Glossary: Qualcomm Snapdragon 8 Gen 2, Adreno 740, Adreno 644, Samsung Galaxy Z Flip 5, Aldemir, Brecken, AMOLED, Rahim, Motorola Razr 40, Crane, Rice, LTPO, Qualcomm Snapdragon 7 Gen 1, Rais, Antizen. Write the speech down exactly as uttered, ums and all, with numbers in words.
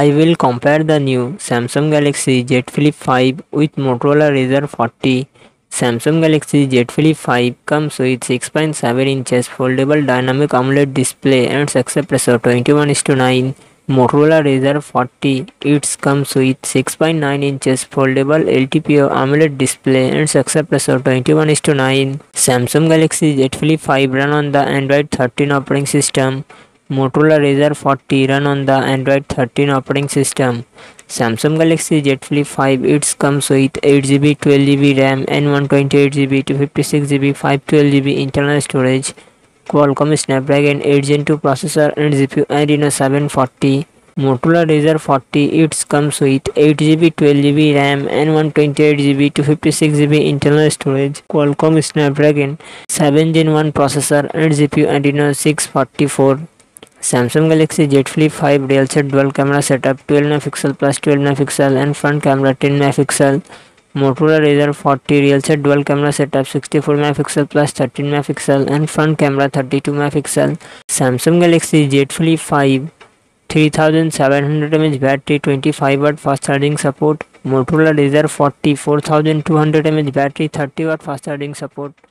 I will compare the new Samsung Galaxy Z Flip five with Motorola Razr forty. Samsung Galaxy Z Flip five comes with six point seven inches foldable dynamic AMOLED display and success ratio twenty-one is to nine. Motorola Razr forty, it comes with six point nine inches foldable L T P O AMOLED display and success ratio twenty-one is to nine. Samsung Galaxy Z Flip five run on the Android thirteen operating system. Motorola Razr forty run on the Android thirteen operating system. Samsung Galaxy Z Flip five, it comes with eight G B, twelve G B RAM and one twenty-eight G B, two fifty-six G B, five twelve G B internal storage. Qualcomm Snapdragon eight gen two processor and G P U Adreno seven forty. Motorola Razr forty, it comes with eight G B, twelve G B RAM and one twenty-eight G B, two fifty-six G B internal storage. Qualcomm Snapdragon seven gen one processor and G P U Adreno six forty-four. Samsung Galaxy Z Flip five dual set dual camera setup twelve megapixel plus twelve megapixel and front camera ten megapixel. Motorola Razr forty real set dual camera setup sixty-four megapixel plus thirteen megapixel and front camera thirty-two megapixel. Samsung Galaxy Z Flip five three thousand seven hundred milliamp hour battery, twenty-five watt fast charging support. Motorola Razr forty four thousand two hundred milliamp hour battery, thirty watt fast charging support.